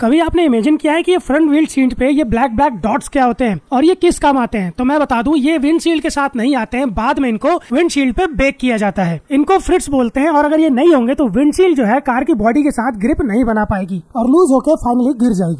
कभी आपने इमेजिन किया है कि ये फ्रंट विंडशील्ड पे ये ब्लैक ब्लैक डॉट्स क्या होते हैं और ये किस काम आते हैं? तो मैं बता दूं, ये विंडशील्ड के साथ नहीं आते हैं, बाद में इनको विंडशील्ड पे बेक किया जाता है। इनको फ्रिट्स बोलते हैं और अगर ये नहीं होंगे तो विंडशील्ड जो है कार की बॉडी के साथ ग्रिप नहीं बना पाएगी और लूज होकर फाइनली गिर जाएगी।